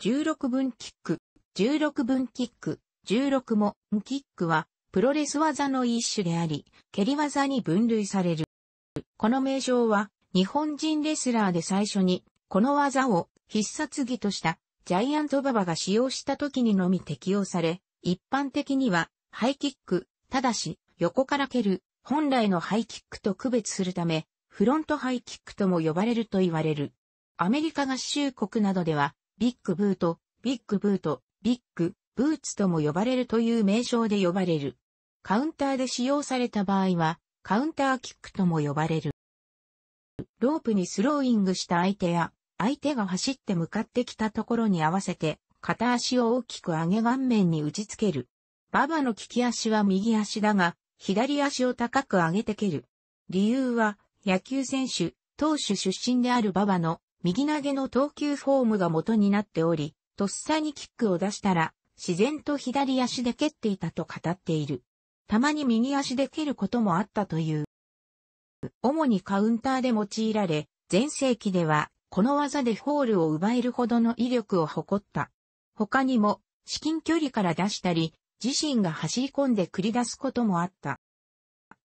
16分キック、16分キック、16もキックはプロレス技の一種であり、蹴り技に分類される。この名称は日本人レスラーで最初にこの技を必殺技としたジャイアント馬場が使用した時にのみ適用され、一般的にはハイキック、ただし横から蹴る本来のハイキックと区別するため、フロントハイキックとも呼ばれると言われる。アメリカ合衆国などではビッグブート、ビッグブーツとも呼ばれるという名称で呼ばれる。カウンターで使用された場合は、カウンターキックとも呼ばれる。ロープにスローイングした相手や、相手が走って向かってきたところに合わせて、片足を大きく上げ顔面に打ちつける。馬場の利き足は右足だが、左足を高く上げて蹴る。理由は、野球選手、投手出身である馬場の、右投げの投球フォームが元になっており、とっさにキックを出したら、自然と左足で蹴っていたと語っている。たまに右足で蹴ることもあったという。主にカウンターで用いられ、全盛期では、この技でホールを奪えるほどの威力を誇った。他にも、至近距離から出したり、自身が走り込んで繰り出すこともあった。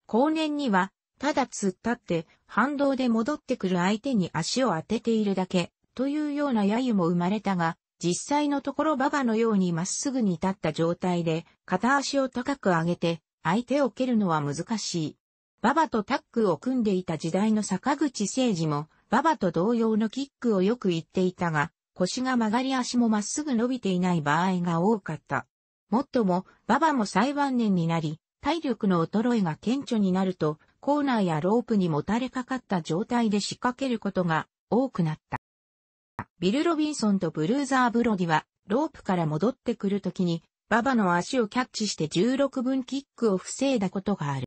後年には、ただ突っ立って反動で戻ってくる相手に足を当てているだけというような揶揄も生まれたが、実際のところ馬場のようにまっすぐに立った状態で片足を高く上げて相手を蹴るのは難しい。馬場とタッグを組んでいた時代の坂口誠二も馬場と同様のキックをよく言っていたが、腰が曲がり足もまっすぐ伸びていない場合が多かった。もっとも馬場も最晩年になり、体力の衰えが顕著になると、コーナーやロープにもたれかかった状態で仕掛けることが多くなった。ビル・ロビンソンとブルーザー・ブロディはロープから戻ってくるときに馬場の足をキャッチして16分キックを防いだことがある。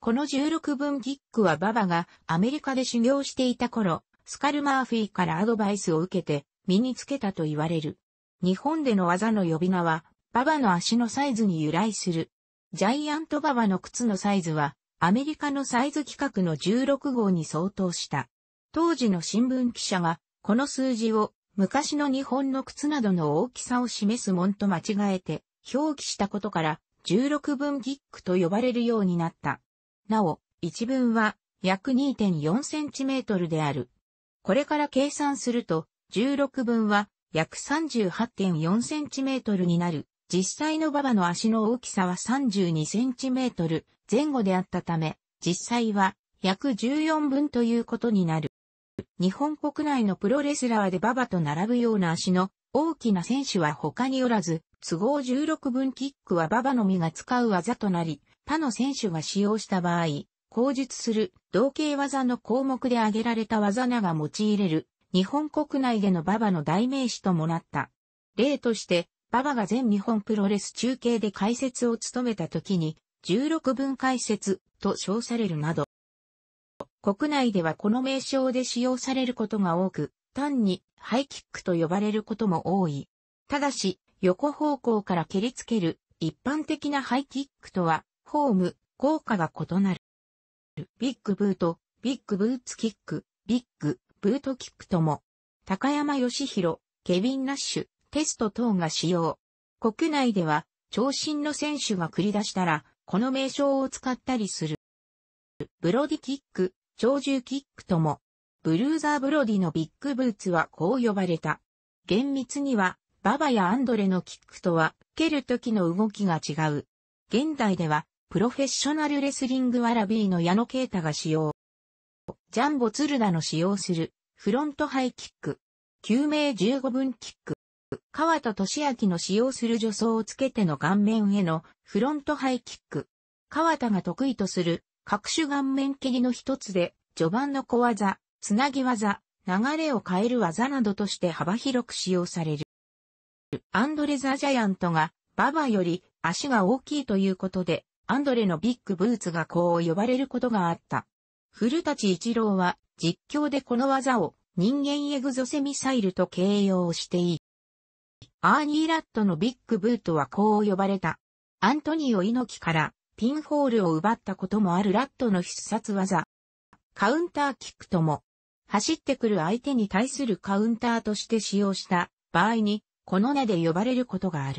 この16分キックは馬場がアメリカで修行していた頃、スカル・マーフィーからアドバイスを受けて身につけたと言われる。日本での技の呼び名は馬場の足のサイズに由来する。ジャイアント馬場の靴のサイズはアメリカのサイズ規格の16号に相当した。当時の新聞記者が、この数字を昔の日本の靴などの大きさを示すもんと間違えて表記したことから16分キックと呼ばれるようになった。なお、1分は約 2.4 センチメートルである。これから計算すると16分は約 38.4 センチメートルになる。実際の馬場の足の大きさは32センチメートル前後であったため、実際は約14分ということになる。日本国内のプロレスラーで馬場と並ぶような足の大きな選手は他におらず、都合16分キックは馬場のみが使う技となり、他の選手が使用した場合、後述する同型技の項目で挙げられた技名が用いれる、日本国内での馬場の代名詞ともなった。例として、馬場が全日本プロレス中継で解説を務めた時に、16分解説と称されるなど、国内ではこの名称で使用されることが多く、単にハイキックと呼ばれることも多い。ただし、横方向から蹴りつける一般的なハイキックとは、フォーム、効果が異なる。ビッグブート、ビッグブーツキック、ビッグブートキックとも、高山義弘、ケビン・ナッシュ、テスト等が使用。国内では、長身の選手が繰り出したら、この名称を使ったりする。ブロディキック、長獣キックとも、ブルーザー・ブロディのビッグブーツはこう呼ばれた。厳密には、馬場やアンドレのキックとは、蹴る時の動きが違う。現代では、プロフェッショナルレスリングワラビーの矢野啓太が使用。ジャンボ・鶴田の使用する、フロントハイキック。救命15分キック。川田俊明の使用する助走をつけての顔面へのフロントハイキック。川田が得意とする各種顔面蹴りの一つで、序盤の小技、つなぎ技、流れを変える技などとして幅広く使用される。アンドレ・ザ・ジャイアントが馬場より足が大きいということで、アンドレのビッグブーツがこう呼ばれることがあった。古舘伊知郎は実況でこの技を人間エグゾセミサイルと形容している。アーニー・ラットのビッグブートはこう呼ばれた。アントニオ猪木からピンホールを奪ったこともあるラットの必殺技。カウンターキックとも、走ってくる相手に対するカウンターとして使用した場合にこの名で呼ばれることがある。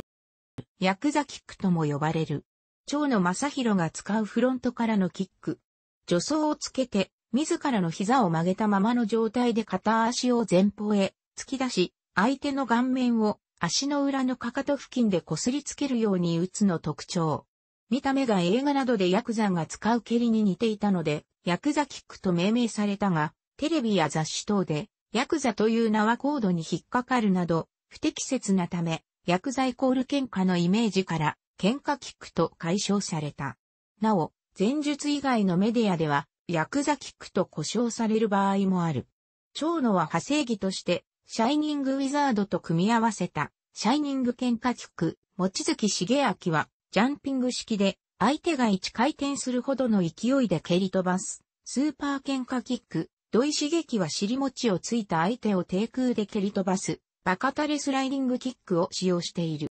ヤクザキックとも呼ばれる。蝶野正洋が使うフロントからのキック。助走をつけて、自らの膝を曲げたままの状態で片足を前方へ突き出し、相手の顔面を足の裏のかかと付近で擦りつけるように打つの特徴。見た目が映画などでヤクザが使う蹴りに似ていたので、ヤクザキックと命名されたが、テレビや雑誌等で、ヤクザという名はコードに引っかかるなど、不適切なため、ヤクザイコール喧嘩のイメージから、喧嘩キックと解消された。なお、前述以外のメディアでは、ヤクザキックと呼称される場合もある。蝶野は派生技として、シャイニングウィザードと組み合わせた、シャイニング喧嘩キック、望月茂明は、ジャンピング式で、相手が1回転するほどの勢いで蹴り飛ばす、スーパー喧嘩キック、土井茂樹は尻餅をついた相手を低空で蹴り飛ばす、バカタレスライディングキックを使用している。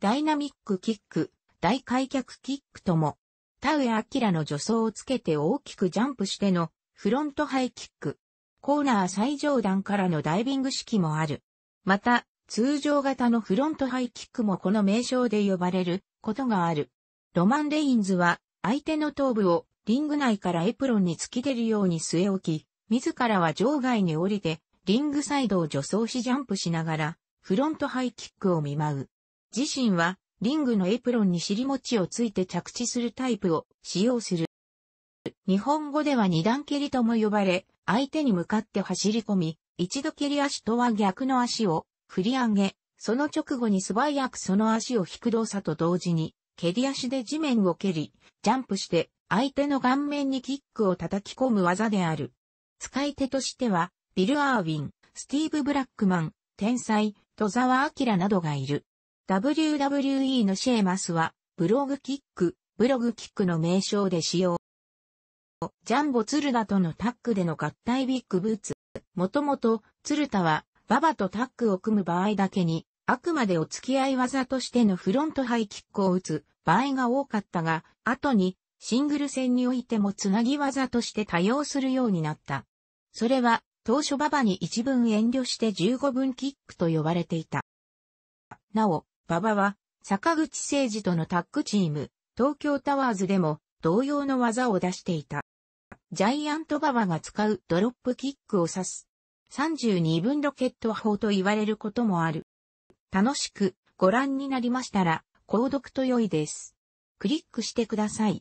ダイナミックキック、大開脚キックとも、田上彰の助走をつけて大きくジャンプしての、フロントハイキック、コーナー最上段からのダイビング式もある。また、通常型のフロントハイキックもこの名称で呼ばれることがある。ロマン・レインズは、相手の頭部をリング内からエプロンに突き出るように据え置き、自らは場外に降りて、リングサイドを助走しジャンプしながら、フロントハイキックを見舞う。自身は、リングのエプロンに尻餅をついて着地するタイプを使用する。日本語では二段蹴りとも呼ばれ、相手に向かって走り込み、一度蹴り足とは逆の足を振り上げ、その直後に素早くその足を引く動作と同時に、蹴り足で地面を蹴り、ジャンプして相手の顔面にキックを叩き込む技である。使い手としては、ビル・アーウィン、スティーブ・ブラックマン、天才、戸澤明などがいる。WWE のシェーマスは、ブログキックの名称で使用。ジャンボ・鶴田とのタッグでの合体ビッグブーツ。もともと、鶴田は、馬場とタッグを組む場合だけに、あくまでお付き合い技としてのフロントハイキックを打つ場合が多かったが、後に、シングル戦においてもつなぎ技として多用するようになった。それは当初馬場に一分遠慮して15分キックと呼ばれていた。なお、馬場は坂口誠二とのタッグチーム、東京タワーズでも同様の技を出していた。ジャイアント馬場が使うドロップキックを指す。32分ロケット砲と言われることもある。楽しくご覧になりましたら、購読と良いです。クリックしてください。